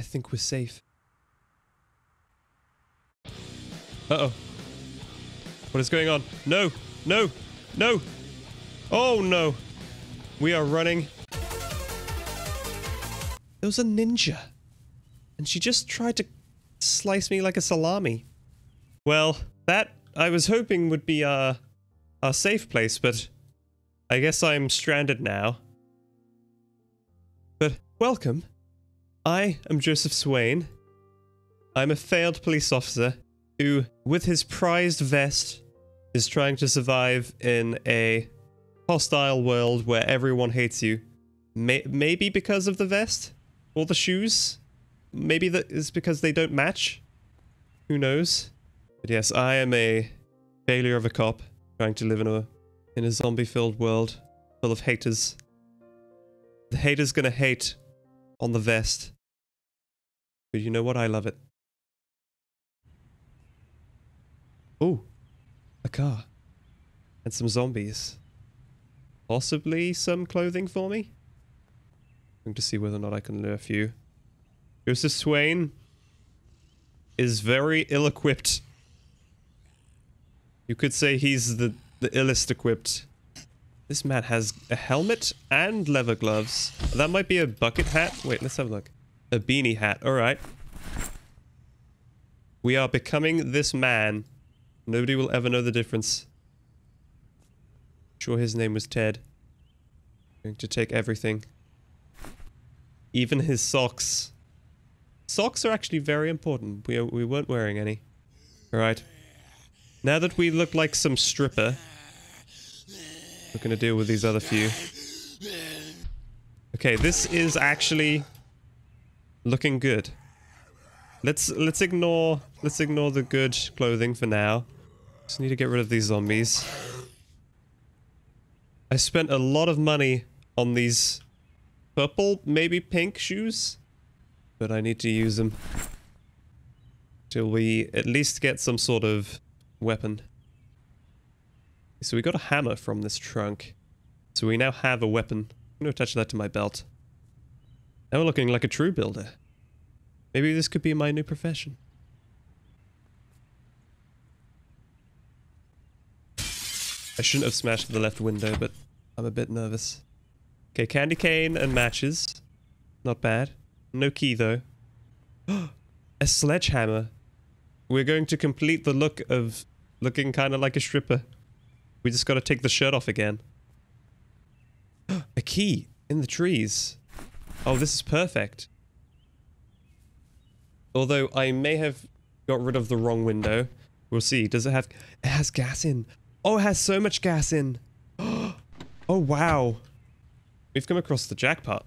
I think we're safe. Uh-oh. What is going on? No! No! No! Oh, no! We are running. There was a ninja. And she just tried to slice me like a salami. Well, that I was hoping would be our safe place, but I guess I'm stranded now. But welcome. I am Joseph Swain. I'm a failed police officer who, with his prized vest, is trying to survive in a hostile world where everyone hates you. Maybe because of the vest? Or the shoes? Maybe that is because they don't match? Who knows? But yes, I am a failure of a cop trying to live in a zombie-filled world full of haters. The hater's gonna hate on the vest. But you know what? I love it. Oh, a car. And some zombies. Possibly some clothing for me? I'm going to see whether or not I can lure a few. Joseph Swain is very ill-equipped. You could say he's the illest equipped. This man has a helmet and leather gloves. That might be a bucket hat. Wait, let's have a look. A beanie hat. All right. We are becoming this man. Nobody will ever know the difference. I'm sure his name was Ted. I'm going to take everything. Even his socks. Socks are actually very important. We weren't wearing any. All right. Now that we look like some stripper, we're going to deal with these other few. Okay, this is actually looking good. Let's ignore the good clothing for now. Just need to get rid of these zombies. I spent a lot of money on these purple, maybe pink shoes, but I need to use them till we at least get some sort of weapon. So we got a hammer from this trunk. So we now have a weapon. I'm going to attach that to my belt. Now we're looking like a true builder. Maybe this could be my new profession. I shouldn't have smashed the left window, but I'm a bit nervous. Okay, candy cane and matches. Not bad. No key, though. A sledgehammer. We're going to complete the look of looking kind of like a stripper. We just got to take the shirt off again. A key in the trees. Oh, this is perfect. Although I may have got rid of the wrong window. We'll see. Does it have... It has gas in. Oh, it has so much gas in. Oh, wow. We've come across the jackpot.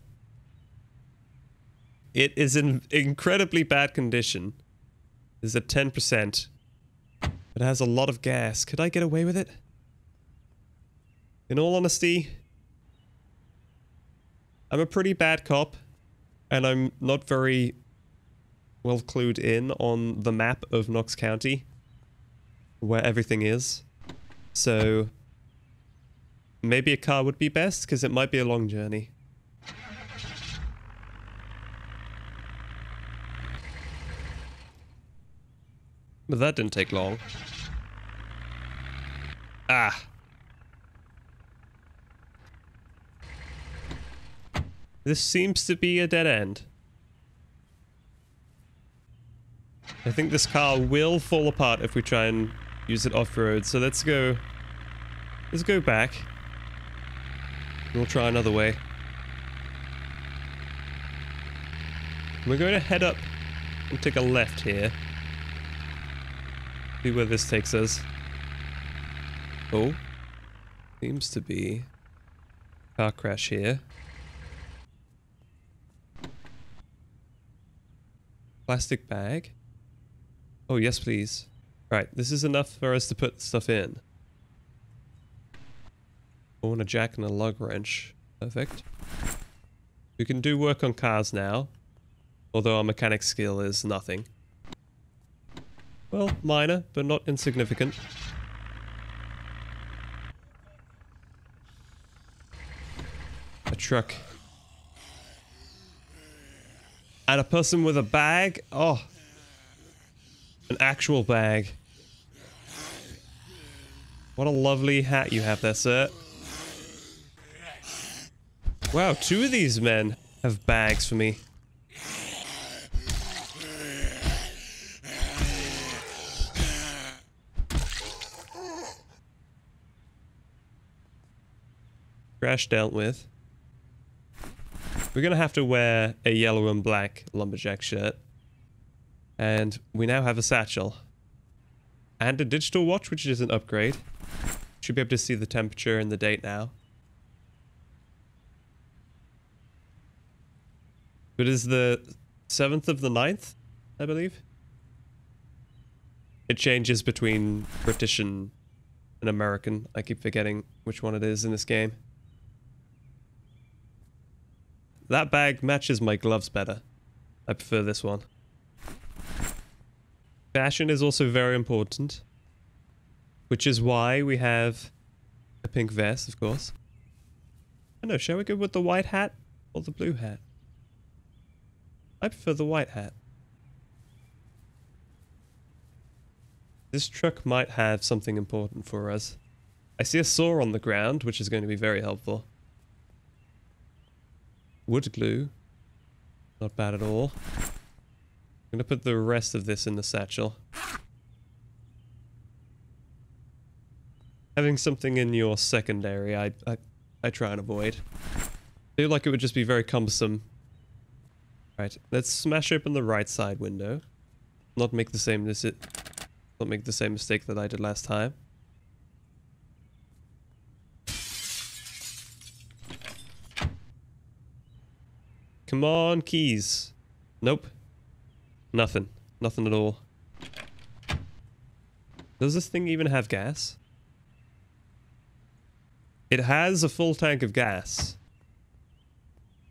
It is in incredibly bad condition. It's at 10%. It has a lot of gas. Could I get away with it? In all honesty, I'm a pretty bad cop, and I'm not very well clued in on the map of Knox County, where everything is. So maybe a car would be best, because it might be a long journey. But that didn't take long. Ah. This seems to be a dead end. I think this car will fall apart if we try and use it off-road, so let's go... Let's go back. We'll try another way. We're going to head up and take a left here. See where this takes us. Oh. Seems to be... car crash here. Plastic bag. Oh, yes, please. Right, this is enough for us to put stuff in. I want a jack and a lug wrench. Perfect. We can do work on cars now. Although our mechanic skill is nothing. Well, minor, but not insignificant. A truck. And a person with a bag? Oh. An actual bag. What a lovely hat you have there, sir. Wow, two of these men have bags for me. Crash dealt with. We're gonna have to wear a yellow and black lumberjack shirt. And we now have a satchel. And a digital watch, which is an upgrade. Should be able to see the temperature and the date now. It is the 7th of the 9th, I believe. It changes between British and American. I keep forgetting which one it is in this game. That bag matches my gloves better. I prefer this one. Fashion is also very important, which is why we have a pink vest, of course. I know, shall we go with the white hat or the blue hat? I prefer the white hat. This truck might have something important for us. I see a saw on the ground, which is going to be very helpful. Wood glue. Not bad at all. I'm going to put the rest of this in the satchel. Having something in your secondary, I try and avoid. I feel like it would just be very cumbersome. Right, let's smash open the right side window. Not make the same mistake that I did last time. Come on, keys. Nope. Nothing. Nothing at all. Does this thing even have gas? It has a full tank of gas.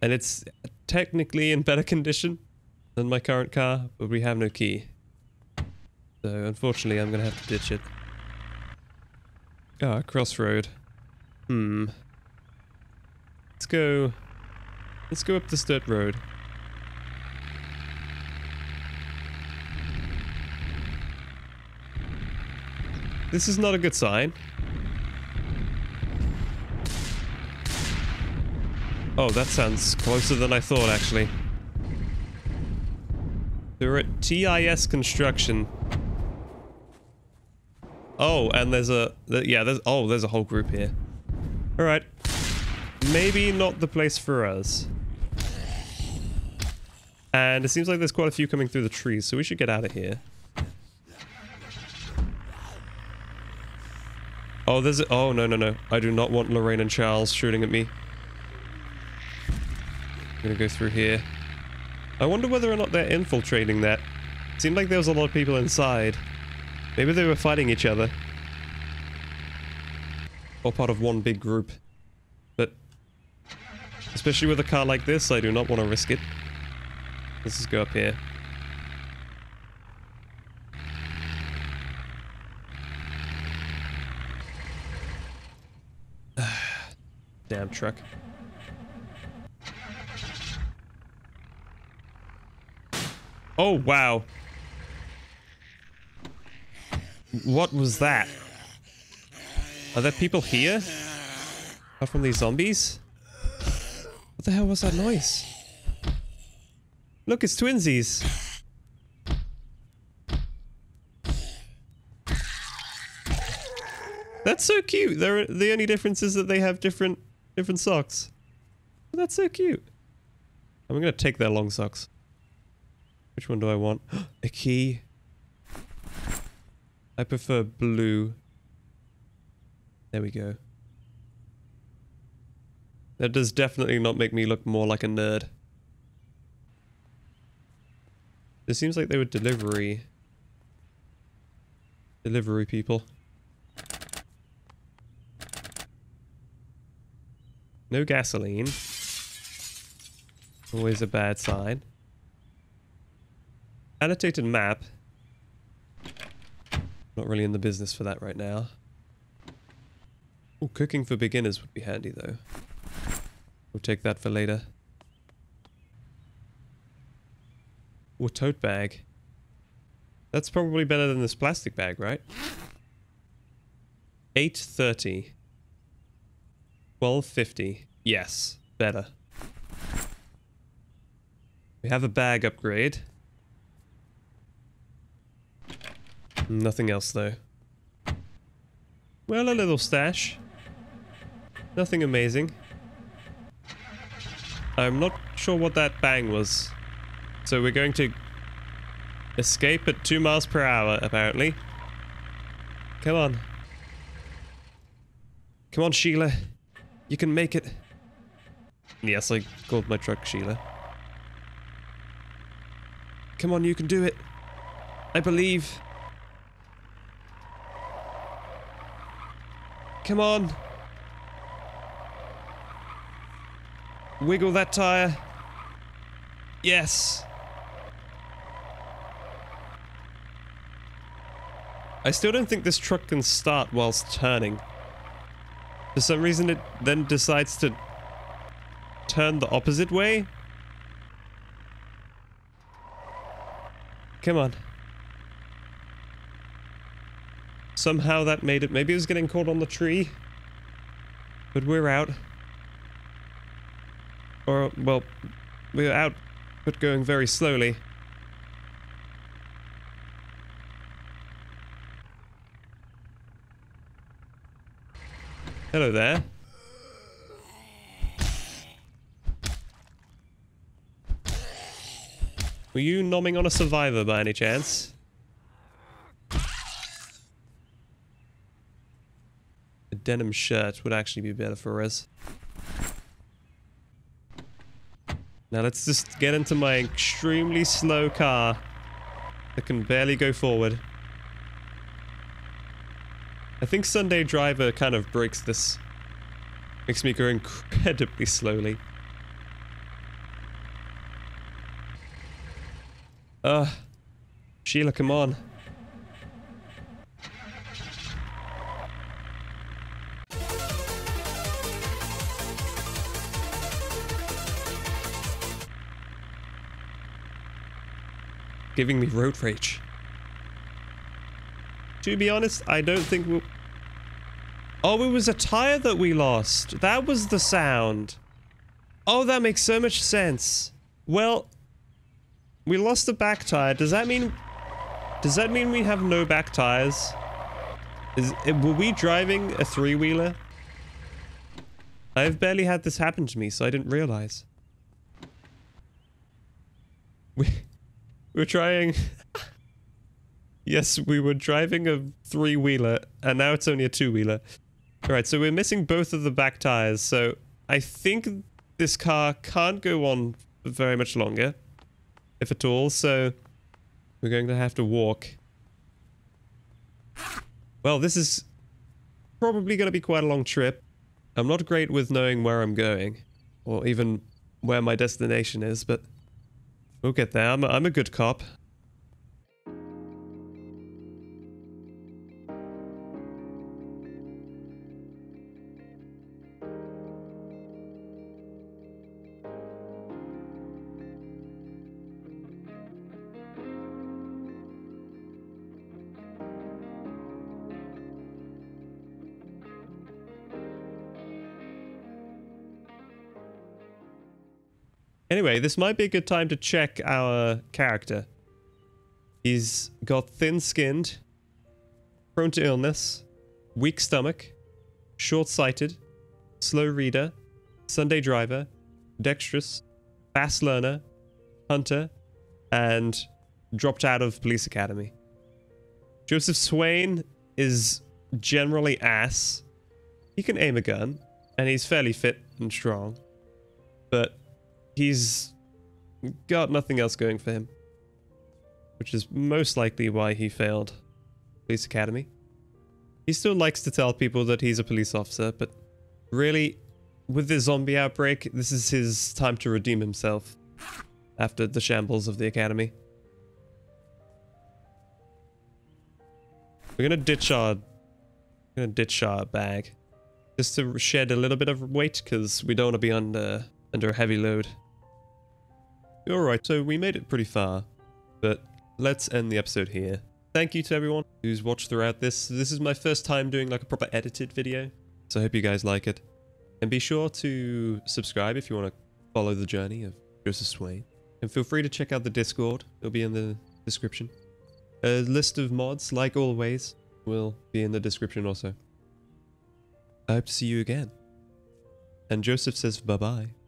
And it's technically in better condition than my current car, but we have no key. So, unfortunately, I'm going to have to ditch it. Ah, oh, crossroad. Let's go... Let's go up the Sturt Road. This is not a good sign. Oh, that sounds closer than I thought, actually. We're at TIS Construction. Oh, and there's a... there's a whole group here. Alright. Maybe not the place for us. And it seems like there's quite a few coming through the trees, so we should get out of here. Oh, there's a... Oh, no, no, no. I do not want Lorraine and Charles shooting at me. I'm gonna go through here. I wonder whether or not they're infiltrating that. It seemed like there was a lot of people inside. Maybe they were fighting each other. Or part of one big group. But... especially with a car like this, I do not want to risk it. Let's just go up here. Damn truck. Oh, wow. What was that? Are there people here? Apart from these zombies? What the hell was that noise? Look, it's twinsies. That's so cute. They're, the only difference is that they have different socks. That's so cute. I'm gonna take their long socks. Which one do I want? A key. I prefer blue. There we go. That does definitely not make me look more like a nerd. It seems like they were delivery people. No gasoline. Always a bad sign. Annotated map. Not really in the business for that right now. Oh, cooking for beginners would be handy though. We'll take that for later. Or tote bag. That's probably better than this plastic bag, right? 8:30. 12:50. Yes, better. We have a bag upgrade. Nothing else, though. Well, a little stash. Nothing amazing. I'm not sure what that bang was. So we're going to escape at 2 miles per hour, apparently. Come on. Come on, Sheila. You can make it. Yes, I called my truck Sheila. Come on, you can do it. I believe. Come on. Wiggle that tire. Yes. I still don't think this truck can start whilst turning. For some reason it then decides to turn the opposite way. Come on. Somehow that made it. Maybe it was getting caught on the tree. But we're out. Or, well, we're out, but going very slowly. Hello there. Were you nomming on a survivor by any chance? A denim shirt would actually be better for us. Now let's just get into my extremely slow car that can barely go forward. I think Sunday Driver kind of breaks this. Makes me go incredibly slowly. Sheila, come on. Giving me road rage. To be honest, I don't think we'll... Oh, it was a tire that we lost. That was the sound. Oh, that makes so much sense. Well, we lost the back tire. Does that mean we have no back tires? Were we driving a three-wheeler? I've barely had this happen to me, so I didn't realize. We're trying... Yes, we were driving a three-wheeler, and now it's only a two-wheeler. Alright, so we're missing both of the back tires, so I think this car can't go on for very much longer, if at all, so we're going to have to walk. Well, this is probably going to be quite a long trip. I'm not great with knowing where I'm going, or even where my destination is, but... we'll get there. I'm a good cop. Anyway, this might be a good time to check our character. He's got thin-skinned, prone to illness, weak stomach, short-sighted, slow reader, Sunday driver, dexterous, fast learner, hunter, and dropped out of police academy. Joseph Swain is generally ass. He can aim a gun, and he's fairly fit and strong, but... he's got nothing else going for him, which is most likely why he failed police academy. He still likes to tell people that he's a police officer, but really, with the zombie outbreak, this is his time to redeem himself after the shambles of the academy. We're gonna ditch our bag just to shed a little bit of weight, because we don't want to be under a heavy load. Alright, so we made it pretty far. But let's end the episode here. Thank you to everyone who's watched throughout this. This is my first time doing like a proper edited video, so I hope you guys like it. And be sure to subscribe if you want to follow the journey of Joseph Swain. And feel free to check out the Discord. It'll be in the description. A list of mods, like always, will be in the description also. I hope to see you again. And Joseph says bye-bye.